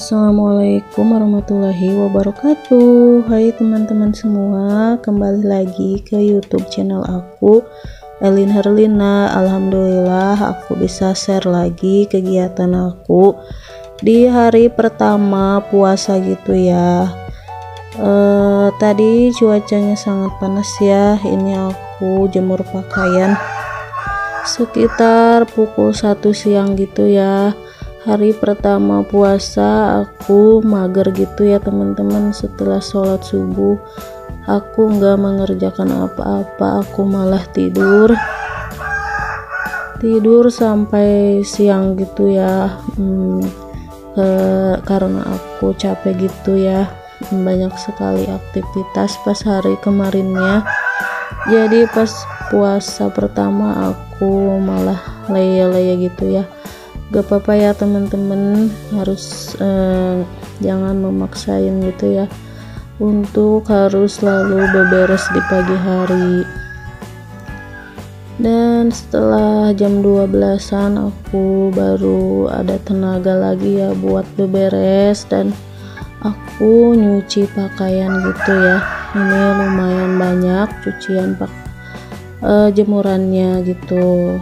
Assalamualaikum warahmatullahi wabarakatuh. Hai teman-teman semua, kembali lagi ke YouTube channel aku, Elin Herlina. Alhamdulillah aku bisa share lagi kegiatan aku di hari pertama puasa gitu ya. Tadi cuacanya sangat panas ya. Ini aku jemur pakaian sekitar pukul 1 siang gitu ya. Hari pertama puasa aku mager gitu ya teman-teman. Setelah sholat subuh aku nggak mengerjakan apa-apa, aku malah tidur sampai siang gitu ya. Karena aku capek gitu ya, banyak sekali aktivitas pas hari kemarinnya, jadi pas puasa pertama aku malah laya-laya gitu ya. Gak apa-apa ya teman-teman, harus jangan memaksain gitu ya untuk harus selalu beberes di pagi hari. Dan setelah jam 12-an aku baru ada tenaga lagi ya buat beberes, dan aku nyuci pakaian gitu ya. Ini lumayan banyak cucian jemurannya gitu.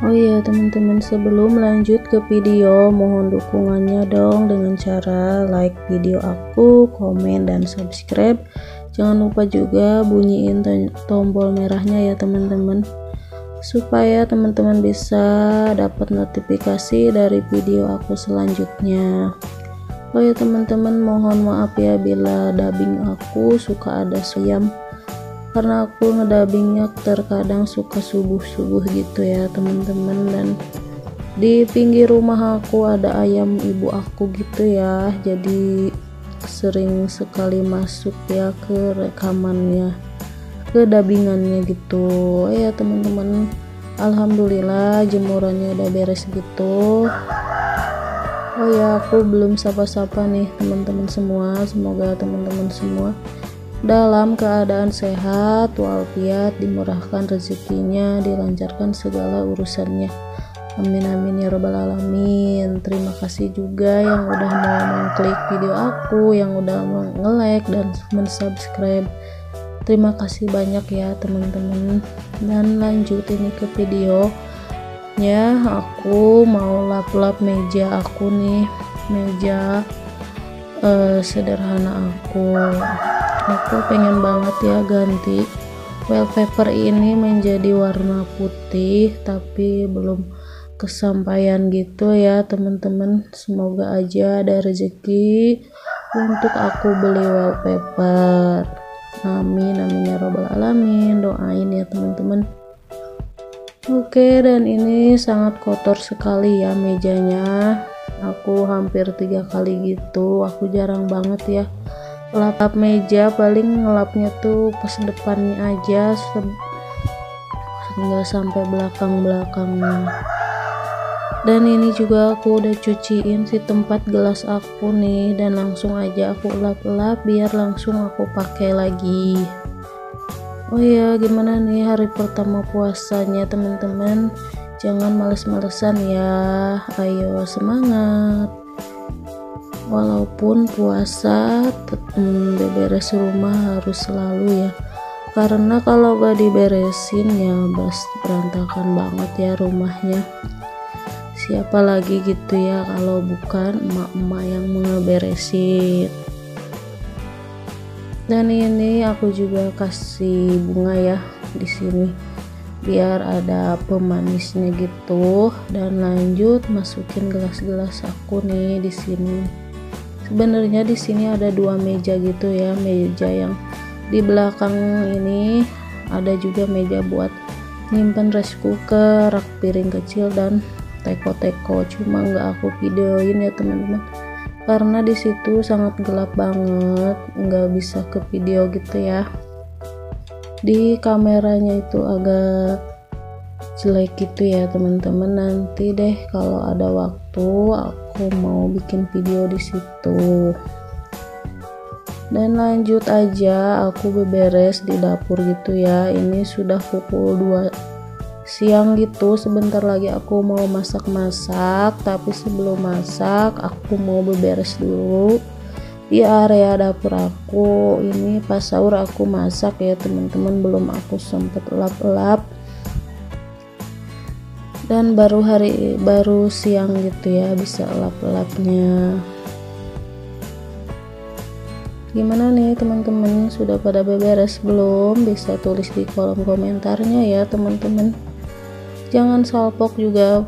Oh iya teman-teman, sebelum lanjut ke video mohon dukungannya dong dengan cara like video aku, komen dan subscribe. Jangan lupa juga bunyiin tombol merahnya ya teman-teman, supaya teman-teman bisa dapat notifikasi dari video aku selanjutnya. Oh ya teman-teman, mohon maaf ya bila dubbing aku suka ada siam, karena aku ngedabingnya terkadang suka subuh-subuh gitu ya teman-teman. Dan di pinggir rumah aku ada ayam ibu aku gitu ya, jadi sering sekali masuk ya ke rekamannya, ke dabingannya gitu ya teman-teman. Alhamdulillah jemurannya udah beres gitu. Oh ya, aku belum sapa-sapa nih teman-teman semua. Semoga teman-teman semua dalam keadaan sehat walafiat, dimurahkan rezekinya, dilancarkan segala urusannya, amin amin ya robbal alamin. Terima kasih juga yang udah mau mengklik video aku, yang udah mau nge-like dan mensubscribe. Terima kasih banyak ya teman-teman. Dan lanjut ini ke videonya, aku mau lap-lap meja aku nih, meja sederhana aku pengen banget ya ganti wallpaper ini menjadi warna putih, tapi belum kesampaian gitu ya teman-teman. Semoga aja ada rezeki untuk aku beli wallpaper, amin amin ya robbal alamin, doain ya teman-teman. Oke, dan ini sangat kotor sekali ya mejanya, aku hampir 3 kali gitu. Aku jarang banget ya lap meja, paling ngelapnya tuh pas depannya aja, nggak sampai belakang-belakangnya. Dan ini juga aku udah cuciin si tempat gelas aku nih, dan langsung aja aku lap-lap biar langsung aku pakai lagi. Oh ya, gimana nih hari pertama puasanya teman-teman? Jangan males-malesan ya, ayo semangat. Walaupun puasa, beberes rumah harus selalu ya, karena kalau gak diberesin ya berantakan banget ya rumahnya. Siapa lagi gitu ya kalau bukan emak-emak yang ngeberesin. Dan ini aku juga kasih bunga ya di sini, biar ada pemanisnya gitu. Dan lanjut masukin gelas-gelas aku nih di sini. Sebenarnya di sini ada 2 meja gitu ya, meja yang di belakang ini, ada juga meja buat nyimpen rice cooker, rak piring kecil dan teko-teko. Cuma nggak aku videoin ya teman-teman, karena di situ sangat gelap banget, nggak bisa ke video gitu ya. Di kameranya itu agak jelek gitu ya teman-teman. Nanti deh kalau ada waktu aku mau bikin video di situ. Dan lanjut aja aku beberes di dapur gitu ya. Ini sudah pukul 2 siang gitu. Sebentar lagi aku mau masak-masak, tapi sebelum masak aku mau beberes dulu di area dapur aku. Ini pas sahur aku masak ya teman-teman, belum aku sempet lap-lap. Dan baru siang gitu ya bisa lap-lapnya. Gimana nih teman-teman, sudah pada beberes belum? Bisa tulis di kolom komentarnya ya teman-teman. Jangan salpok juga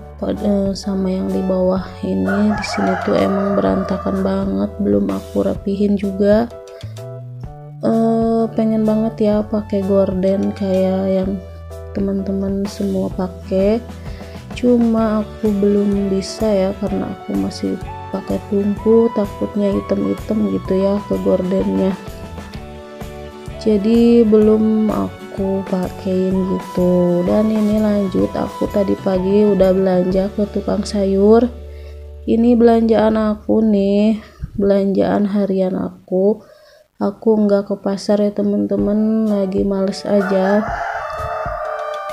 sama yang di bawah ini. Di sini tuh emang berantakan banget, belum aku rapihin juga. Pengen banget ya pakai gorden kayak yang teman-teman semua pakai. Cuma aku belum bisa ya karena aku masih pakai tungku, takutnya hitam-hitam gitu ya ke gordennya. Jadi belum aku pakein gitu. Dan ini lanjut, aku tadi pagi udah belanja ke tukang sayur. Ini belanjaan aku nih, belanjaan harian aku. Aku nggak ke pasar ya temen-temen, lagi males aja,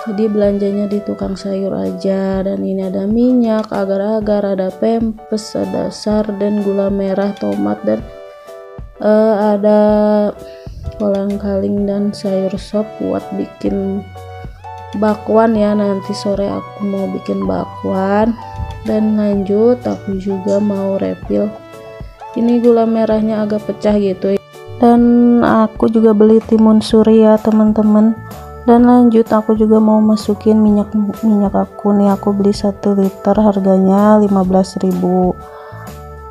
jadi belanjanya di tukang sayur aja. Dan ini ada minyak, agar-agar, ada pempes, ada sarden, gula merah, tomat, dan ada kolang-kaling dan sayur sop buat bikin bakwan ya. Nanti sore aku mau bikin bakwan. Dan lanjut aku juga mau refill, ini gula merahnya agak pecah gitu. Dan aku juga beli timun suri ya teman-teman. Dan lanjut aku juga mau masukin minyak aku nih. Aku beli 1 liter harganya 15.000.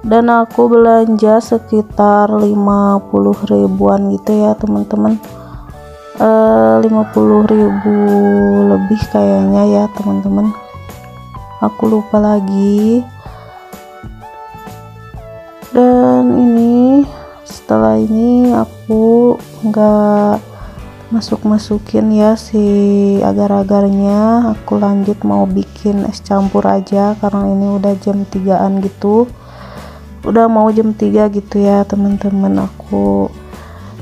Dan aku belanja sekitar 50 ribuan gitu ya teman-teman, 50 ribu lebih kayaknya ya teman-teman, aku lupa lagi. Dan ini setelah ini aku nggak masuk-masukin ya si agar-agarnya. Aku lanjut mau bikin es campur aja karena ini udah jam 3-an gitu, udah mau jam 3 gitu ya teman-teman. Aku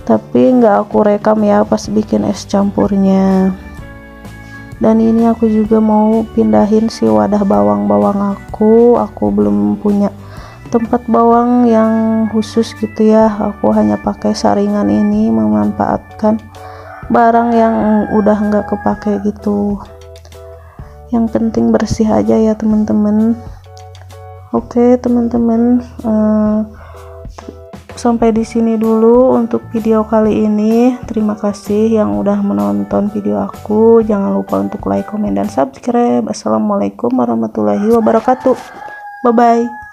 tapi nggak aku rekam ya pas bikin es campurnya. Dan ini aku juga mau pindahin si wadah bawang-bawang aku. Aku belum punya tempat bawang yang khusus gitu ya, aku hanya pakai saringan ini, memanfaatkan barang yang udah nggak kepake gitu. Yang penting bersih aja ya teman-teman. Oke teman-teman, sampai di sini dulu untuk video kali ini. Terima kasih yang udah menonton video aku. Jangan lupa untuk like, komen, dan subscribe. Assalamualaikum warahmatullahi wabarakatuh. Bye bye.